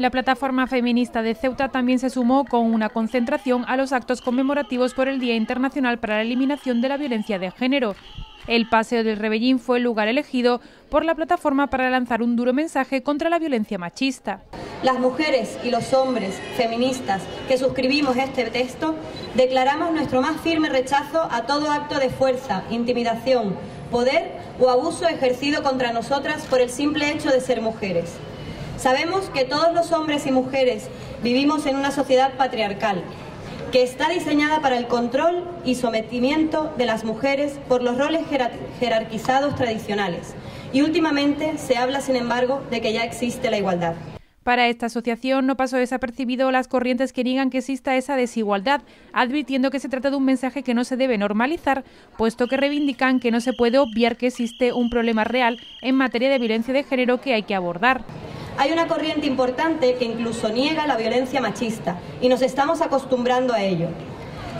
La Plataforma Feminista de Ceuta también se sumó con una concentración a los actos conmemorativos por el Día Internacional para la Eliminación de la Violencia de Género. El paseo del Revellín fue el lugar elegido por la plataforma para lanzar un duro mensaje contra la violencia machista. Las mujeres y los hombres feministas que suscribimos este texto declaramos nuestro más firme rechazo a todo acto de fuerza, intimidación, poder o abuso ejercido contra nosotras por el simple hecho de ser mujeres. Sabemos que todos los hombres y mujeres vivimos en una sociedad patriarcal, que está diseñada para el control y sometimiento de las mujeres por los roles jerarquizados tradicionales. Y últimamente se habla, sin embargo, de que ya existe la igualdad. Para esta asociación no pasó desapercibido las corrientes que niegan que exista esa desigualdad, advirtiendo que se trata de un mensaje que no se debe normalizar, puesto que reivindican que no se puede obviar que existe un problema real en materia de violencia de género que hay que abordar. Hay una corriente importante que incluso niega la violencia machista y nos estamos acostumbrando a ello.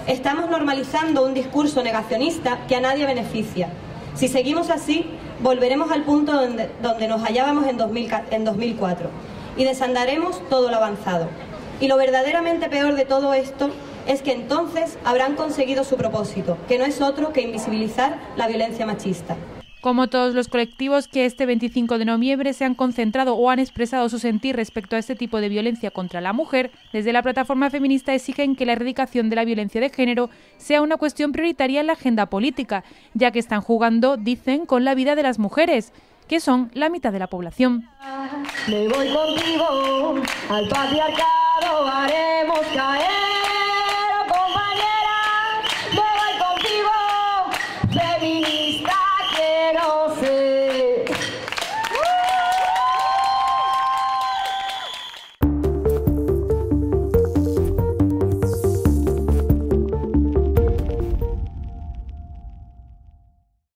Estamos normalizando un discurso negacionista que a nadie beneficia. Si seguimos así, volveremos al punto donde nos hallábamos en 2004. Y desandaremos todo lo avanzado. Y lo verdaderamente peor de todo esto es que entonces habrán conseguido su propósito, que no es otro que invisibilizar la violencia machista. Como todos los colectivos que este 25 de noviembre se han concentrado o han expresado su sentir respecto a este tipo de violencia contra la mujer, desde la Plataforma Feminista exigen que la erradicación de la violencia de género sea una cuestión prioritaria en la agenda política, ya que están jugando, dicen, con la vida de las mujeres, que son la mitad de la población. Me voy contigo, al patriarcado haremos caer.